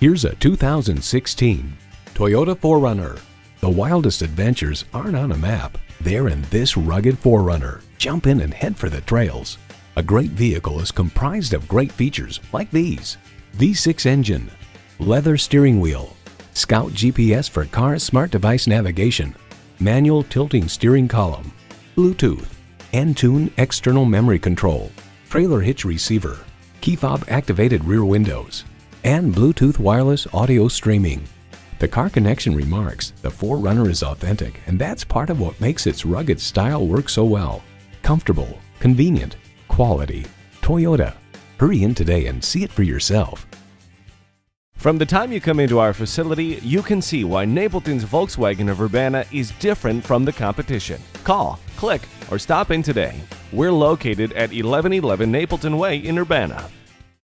Here's a 2016 Toyota 4Runner. The wildest adventures aren't on a map. They're in this rugged 4Runner. Jump in and head for the trails. A great vehicle is comprised of great features like these: V6 engine, leather steering wheel, Scout GPS for car smart device navigation, manual tilting steering column, Bluetooth, Entune external memory control, trailer hitch receiver, key fob activated rear windows, and Bluetooth wireless audio streaming. The Car Connection remarks, the 4Runner is authentic, and that's part of what makes its rugged style work so well. Comfortable, convenient, quality. Toyota. Hurry in today and see it for yourself. From the time you come into our facility, you can see why Napleton's Volkswagen of Urbana is different from the competition. Call, click, or stop in today. We're located at 1111 Napleton Way in Urbana.